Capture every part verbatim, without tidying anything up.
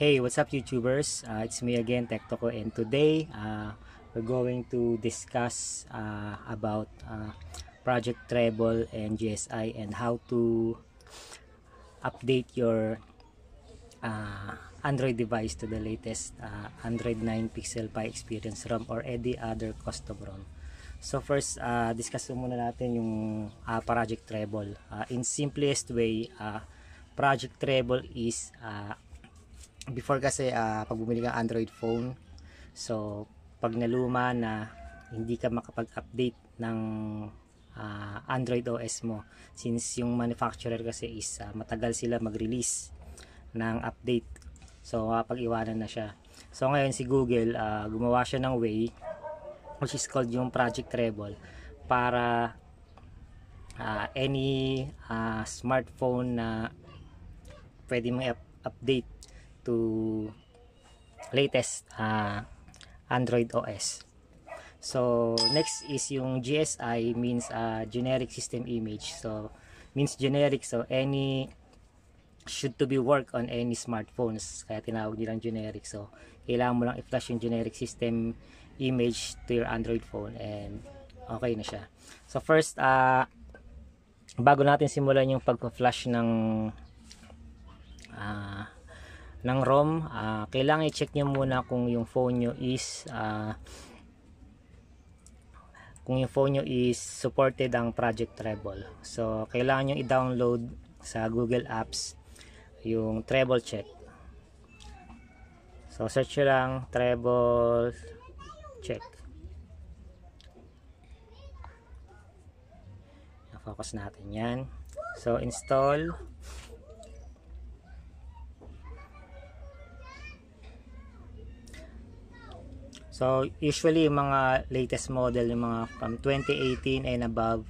Hey, what's up YouTubers? Uh, it's me again, TechToko, and today uh, we're going to discuss uh, about uh, Project Treble and G S I and how to update your uh, Android device to the latest uh, Android nine Pixel Pie Experience ROM or any other custom ROM. So first, uh, discuss muna natin yung uh, Project Treble. Uh, in simplest way, uh, Project Treble is uh, before kasi uh, pag bumili ka Android phone, so pag naluma na hindi ka makapag-update ng uh, Android O S mo, since yung manufacturer kasi is uh, matagal sila mag-release ng update, so uh, pag-iwanan na siya. So ngayon si Google uh, gumawa siya ng way which is called yung Project Treble para uh, any uh, smartphone na pwede mong update to latest uh, Android O S. So next is yung G S I, means uh, generic system image, so means generic, so any should to be work on any smartphones, kaya tinawag nilang generic. So kailangan mo lang i-flash yung generic system image to your Android phone and okay na siya. So first, uh, bago natin simulan yung pag-flash ng uh, ng ROM, uh, kailangan i-check nyo muna kung yung phone nyo is uh, kung yung phone nyo is supported ang Project Treble. So kailangan nyo i-download sa Google Apps yung Treble Check. So search nyo lang Treble Check. Focus natin yan. So install. So usually yung mga latest model, yung mga from twenty eighteen and above,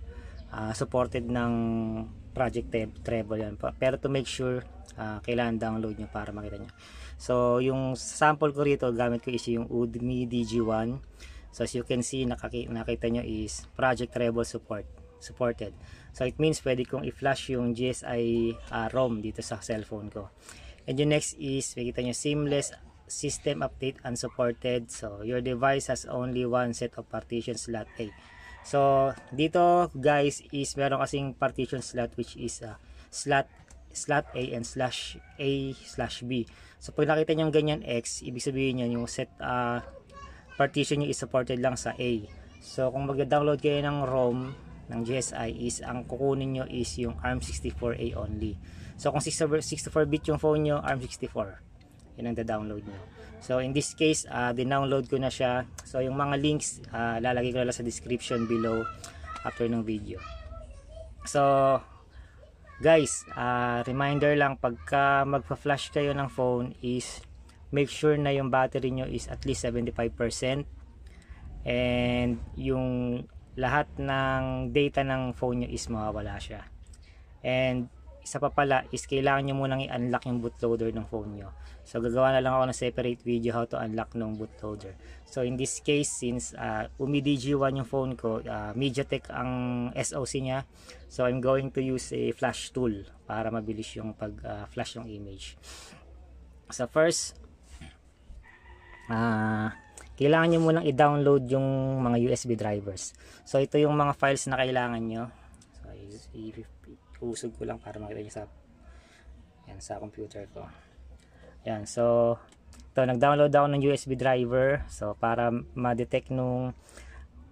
uh, supported ng Project Treble yan. Pero to make sure, uh, kailangan download nyo para makita nyo. So yung sample ko rito, gamit ko is yung UMIDIGI One. So as you can see, nakaki nakita nyo is Project Treble support supported. So it means pwede kong i-flash yung G S I uh, ROM dito sa cellphone ko. And yung next is, makita nyo, seamless system update unsupported, so your device has only one set of partition slot A. So dito guys is meron kasing partition slot which is uh, slot slot A and slash A slash B. So pag nakita nyo ganyan X, ibig sabihin yan yung set uh, partition nyo is supported lang sa A. So kung mag-download kayo ng ROM ng G S I is ang kukunin nyo is yung ARM sixty-four A only. So kung sixty-four bit yung phone nyo, ARM sixty-four yun ang da-download nyo. So in this case, uh, dinownload ko na siya. So yung mga links, uh, lalagay ko lang sa description below after ng video. So guys, uh, reminder lang, pagka magpa-flash kayo ng phone is make sure na yung battery nyo is at least seventy-five percent and yung lahat ng data ng phone nyo is mawawala siya. And isa pa pala is kailangan nyo munang i-unlock yung bootloader ng phone nyo. So gagawa na lang ako ng separate video how to unlock ng bootloader. So in this case, since uh, UMIDIGI One yung phone ko, uh, MediaTek ang S O C niya, so I'm going to use a flash tool para mabilis yung pag-flash uh, ng image. So first, uh, kailangan nyo munang i-download yung mga U S B drivers. So ito yung mga files na kailangan nyo. So i-fifty usog ko lang para makita nyo sa, yan, sa computer ko. Yan, so ito, nag-download ako ng U S B driver, so para ma-detect nung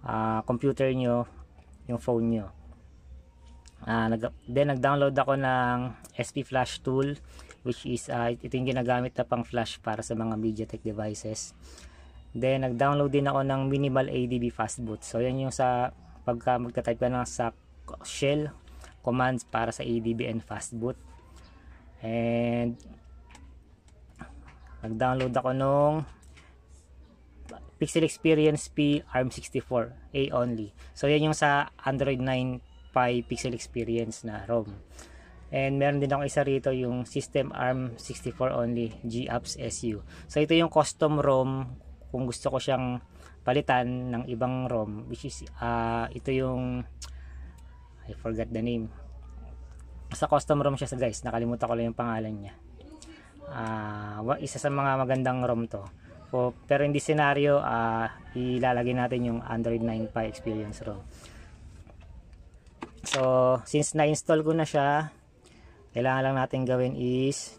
uh, computer nyo yung phone nyo. Uh, nag then nag-download ako ng S P Flash Tool, which is uh, ito yung ginagamit na pang flash para sa mga MediaTek devices. Then nag-download din ako ng minimal A D B fastboot. So yan yung sa pagka magta-type ka ng sa shell commands para sa A D B and fastboot. And nag-download ako nung Pixel Experience P ARM sixty-four A only. So yan yung sa Android nine Pie Pixel Experience na ROM. And meron din ako isa rito, yung System ARM sixty-four only GApps S U. So ito yung custom ROM kung gusto ko siyang palitan ng ibang ROM, which is uh, ito yung I forgot the name. Sa custom ROM siya sa guys, nakalimutan ko lang yung pangalan niya. Uh, isa sa mga magandang ROM to. So, pero in this scenario, uh, ilalagay natin yung Android nine Pie Experience ROM. So, since na-install ko na siya, kailangan lang natin gawin is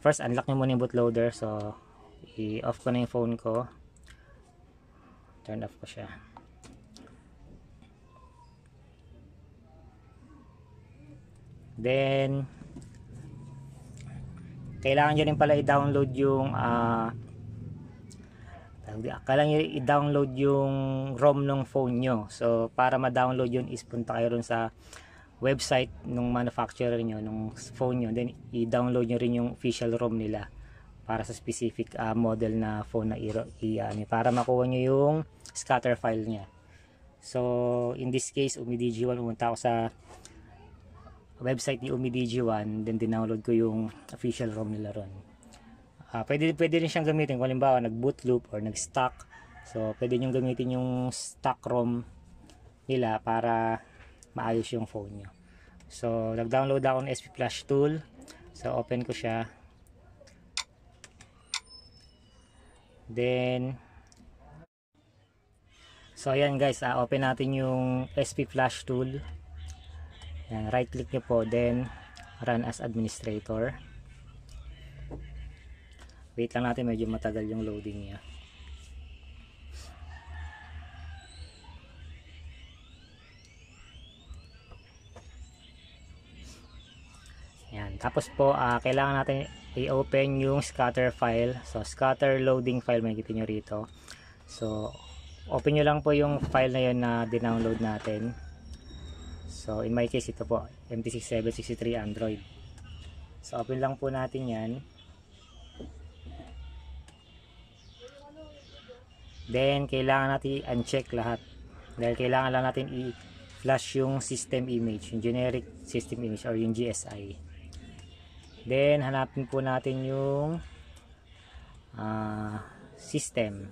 first, unlock nyo muna yung bootloader. So, i-off ko na yung phone ko. Turn off ko siya. Then, kailangan nyo rin pala i-download yung uh, kailangan nyo i-download yung ROM ng phone nyo. So, para ma-download yun is punta kayo rin sa website nung manufacturer nyo, nung phone nyo. Then, i-download nyo rin yung official ROM nila para sa specific uh, model na phone na i-ano, para makuha nyo yung scatter file niya. So, in this case, UMIDIGI One, pumunta ako sa website ni UMIDIGI One, then dinownload ko yung official ROM nila ron. Uh, pwede, pwede rin siyang gamitin kung halimbawa nag-boot loop or nag-stock. So, pwede nyo gamitin yung stock ROM nila para maayos yung phone nyo. So, nag-download ako ng S P Flash Tool. So, open ko siya. Then, so, ayan guys, uh, open natin yung S P Flash Tool. Ayan, right click nyo po, then run as administrator. Wait lang natin, medyo matagal yung loading niya. Ayan, tapos po uh, kailangan natin i-open yung scatter file. So, scatter loading file, makikita nyo rito. So, open nyo lang po yung file na yun na dinownload natin. So, in my case, ito po, M T six seven six three Android. So, open lang po natin yan. Then, kailangan natin i-uncheck lahat. Dahil kailangan lang natin i-flash yung system image, yung generic system image or yung G S I. Then, hanapin po natin yung uh, system.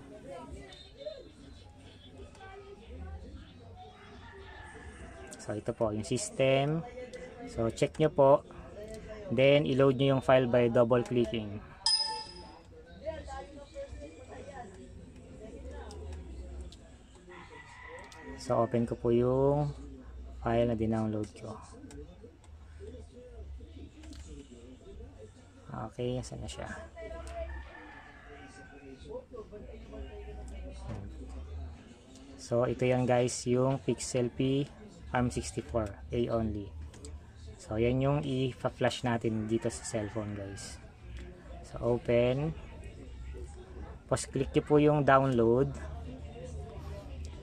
So, ito po yung system. So, check nyo po. Then, i-load nyo yung file by double-clicking. So, open ko po yung file na dinownload ko. Okay, saan na siya? So, ito yan guys, yung Pixel Pie ARM sixty-four, A only. So, yan yung i-flash natin dito sa cellphone, guys. So, open. Tapos, click nyo po yung download.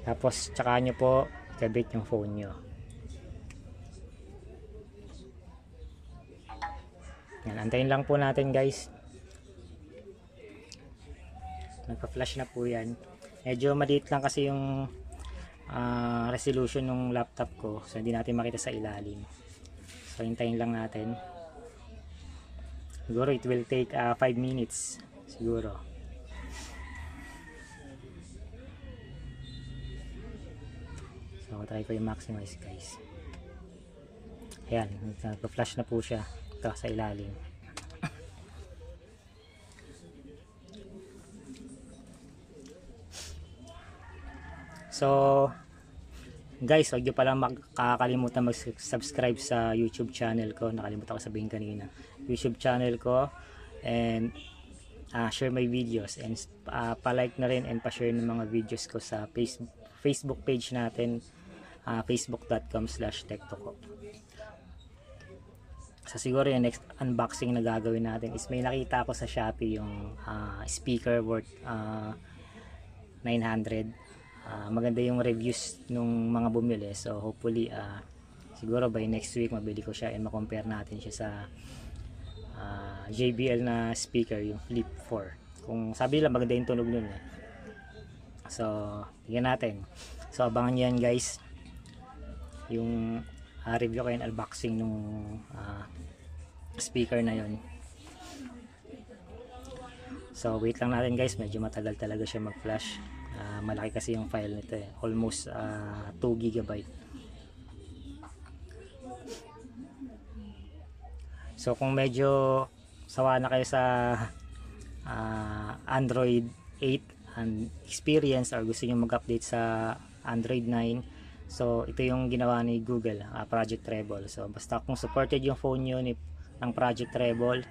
Tapos, tsaka nyo po i-activate yung phone nyo. Yan, antayin lang po natin, guys. Nagpa-flash na po yan. Medyo maliit lang kasi yung Uh, resolution ng laptop ko, so hindi natin makita sa ilalim, so hintayin lang natin. Siguro it will take five uh, minutes siguro. So try ko yung maximize guys. Ayan, nagpa-flash na po siya. Ito sa ilalim. So guys, huwag nyo pala makakalimutan mag-subscribe sa YouTube channel ko. Nakalimutan ko sabihin kanina. YouTube channel ko. And uh, share my videos. And uh, palike na rin and pa-share ng mga videos ko sa Facebook, Facebook page natin. Uh, Facebook dot com slash TechToko. So siguro yung next unboxing na gagawin natin is may nakita ko sa Shopee yung uh, speaker worth uh, nine hundred. Uh, maganda yung reviews nung mga bumili, so hopefully uh, siguro by next week mabili ko siya and makompare natin siya sa uh, J B L na speaker, yung Flip four. Kung sabi nila maganda yung tunog nun eh. So tignan natin. So abangan nyo yan guys, yung uh, review ko and unboxing nung uh, speaker na yon. So wait lang natin guys, medyo matagal talaga siya mag flash. Uh, malaki kasi yung file nito eh. Almost uh, two gigabyte. So kung medyo sawa na kayo sa uh, Android eight and Experience, or gusto niyo mag-update sa Android nine, so ito yung ginawa ni Google, uh, Project Treble. So basta kung supported yung phone nyo ni, ng Project Treble,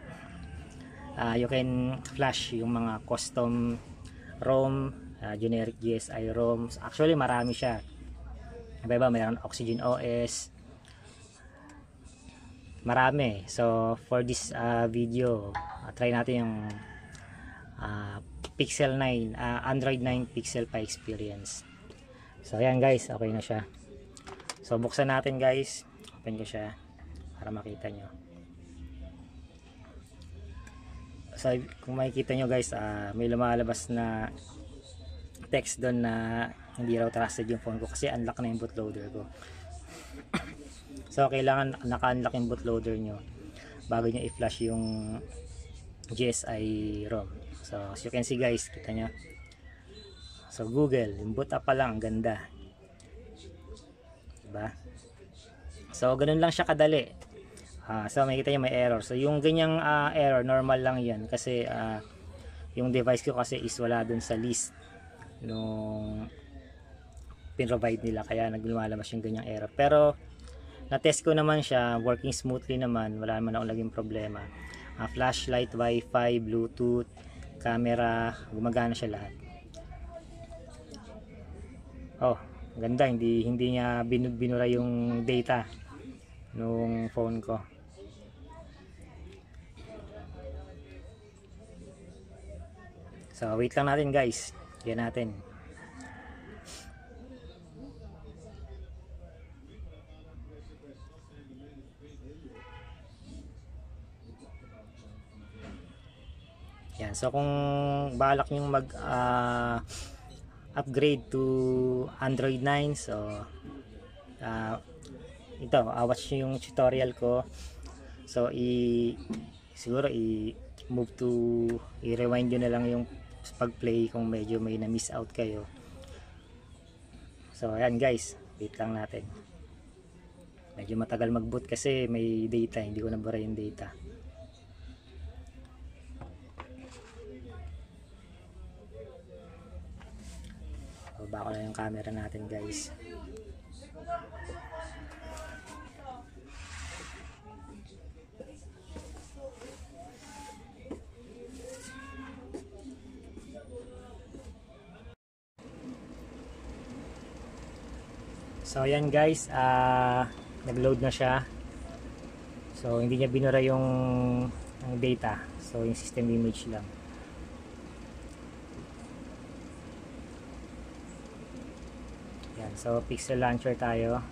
uh, you can flash yung mga custom ROM, uh, generic G S I ROMs. Actually marami siya, iba-iba, mayroon Oxygen O S, marami. So for this uh, video, uh, try natin yung uh, Pixel nine, uh, Android nine Pixel Pie Experience. So ayan guys, okay na siya. So buksan natin guys, open ko siya para makita nyo. So kung makikita nyo guys, uh, may lumalabas na text doon na hindi raw trusted yung phone ko kasi unlock na yung bootloader ko. So kailangan naka-unlock yung bootloader nyo bago nyo i-flash yung G S I ROM. So as you can see guys, kita nyo. So Google, yung boot up pa lang, ang ganda. Diba? So ganun lang siya kadali. Uh, so makikita nyo may error. So yung ganyang uh, error, normal lang yan. Kasi uh, yung device ko kasi is wala dun sa list nung pinrovide nila. Kaya naglumalabas yung ganyang error. Pero na-test ko naman siya, working smoothly naman, wala naman akong naging problema. Uh, flashlight, wifi, bluetooth, camera, gumagana siya lahat. Oh, ganda, hindi hindi niya binura yung data nung phone ko. So wait lang natin guys, yan natin. Yan. So kung balak nyo mag uh, upgrade to Android nine, so uh, ito, uh, watch nyo yung tutorial ko. So i siguro i move to, i-rewind nyo na lang yung pag-play kung medyo may na-miss out kayo. So ayan guys, wait lang natin. Medyo matagal mag-boot kasi may data, hindi ko nabura yung data. Baba ko na yung camera natin guys. So ayan guys, uh, nag-load na siya. So hindi niya binura yung, yung data, so yung system image lang. So Pixel Launcher tayo.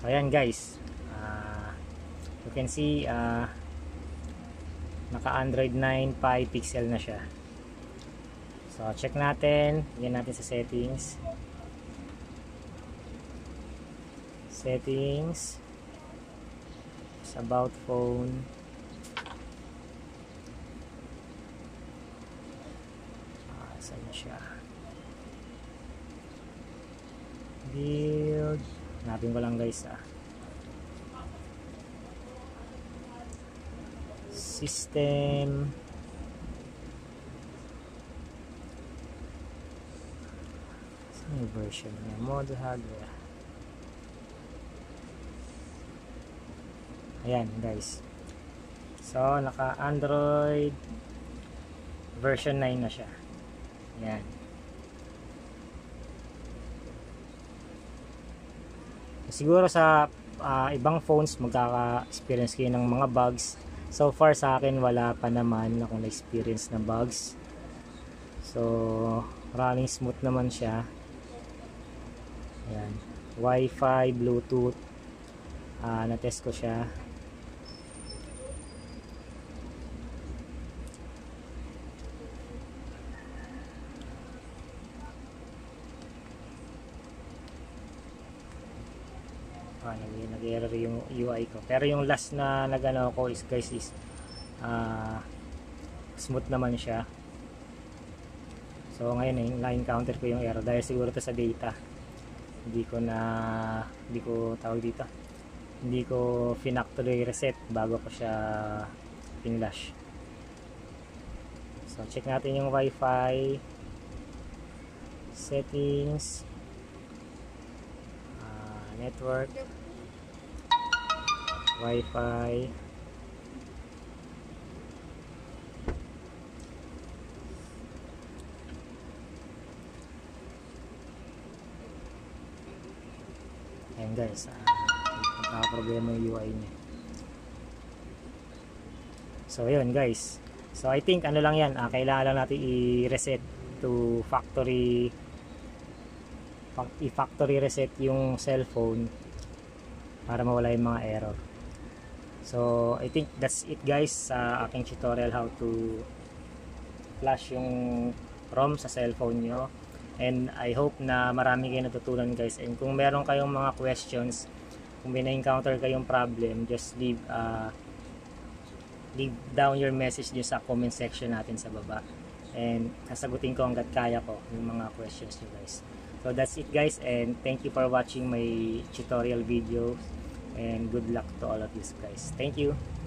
So ayan guys, uh, you can see uh, naka Android nine Pie Pixel na siya. So check natin, yan natin sa settings. Settings, it's about phone. Ah, saan na siya? Build, hanapin ko lang guys, ah. System, saan yung version niya? Model hardware. Ayan guys, so naka Android version nine na siya. Ayan. Siguro sa uh, ibang phones magkaka-experience kayo ng mga bugs. So far sa akin wala pa naman akong na-experience na bugs. So running smooth naman siya. Ayan. Wi-Fi, Bluetooth, uh, na-test ko siya. Nag-error yung U I ko, pero yung last na nagano ko is guys is uh, smooth naman siya. So ngayon na encounter ko yung error dahil siguro to sa data, hindi ko na, hindi ko tawag dito, hindi ko finactory reset bago ko siya pinlash. So check natin yung Wi-Fi settings, uh, network, Wi-Fi. Ayan guys, uh, problema yung U I niya. So yun guys, so I think ano lang yan, uh, kailangan lang natin i-reset to factory, i-factory reset yung cellphone para mawala yung mga error. So I think that's it guys sa uh, aking tutorial how to flash yung ROM sa cellphone nyo. And I hope na marami kayo natutunan guys. And kung meron kayong mga questions, kung bina-encounter kayong problem, just leave uh, leave down your message dun sa comment section natin sa baba. And kasagutin ko hanggat kaya ko yung mga questions nyo guys. So that's it guys, and thank you for watching my tutorial video. And good luck to all of you guys. Thank you!